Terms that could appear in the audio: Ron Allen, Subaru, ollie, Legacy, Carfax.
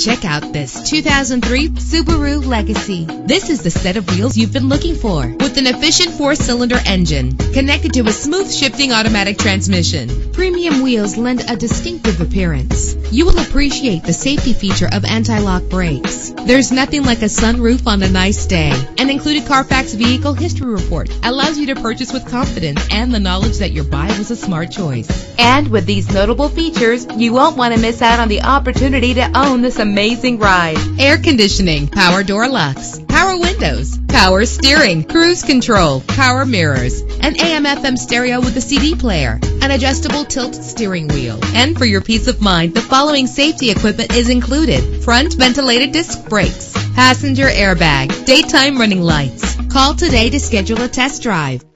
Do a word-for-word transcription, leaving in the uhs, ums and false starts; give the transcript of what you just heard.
Check out this two thousand three Subaru Legacy. This is the set of wheels you've been looking for, with an efficient four-cylinder engine connected to a smooth shifting automatic transmission. Premium wheels lend a distinctive appearance. You will appreciate the safety feature of anti-lock brakes. There's nothing like a sunroof on a nice day. An included Carfax Vehicle History Report allows you to purchase with confidence and the knowledge that your buy was a smart choice. And with these notable features, you won't want to miss out on the opportunity to own this amazing ride. Air conditioning, power door locks, power windows, power steering, cruise control, power mirrors, an A M F M stereo with a C D player, an adjustable tilt steering wheel. And for your peace of mind, the following safety equipment is included: front ventilated disc brakes, passenger airbag, daytime running lights. Call today to schedule a test drive.